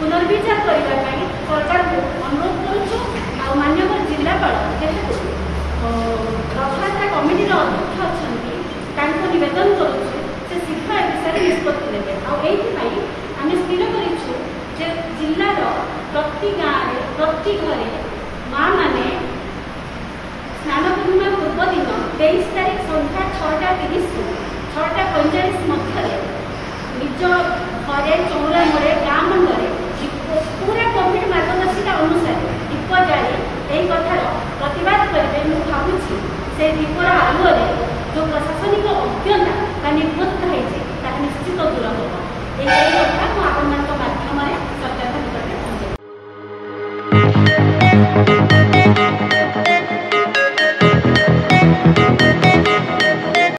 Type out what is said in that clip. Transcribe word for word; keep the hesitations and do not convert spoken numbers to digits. पुनर्विचार करने सरकार को अनुरोध करूँ। माननीय जिलापाल जेहेतु रथयात्रा कमिटीर अध्यक्ष अच्छा नवेदन करूँ से शीघ्र ए विषय निष्पत्ति ने आम स्थिर कर जिलार प्रति गाँव प्रति घर माँ मैंने स्नान पूर्णिमा पूर्व दिन तेईस तारीख सन्ध्या छटा तीस छटा पैंचाश मध्य निज घरे चौरा मोड़े गाँ मुंडे पूरा कोविड मार्गदर्शिका अनुसार दीप जारी यही कथार प्रतिवाद करेंगे। मुझे भावुँ से दीपर आलुआ जो प्रशासनिक अज्ञता निवृत्त है निश्चित दूर हम।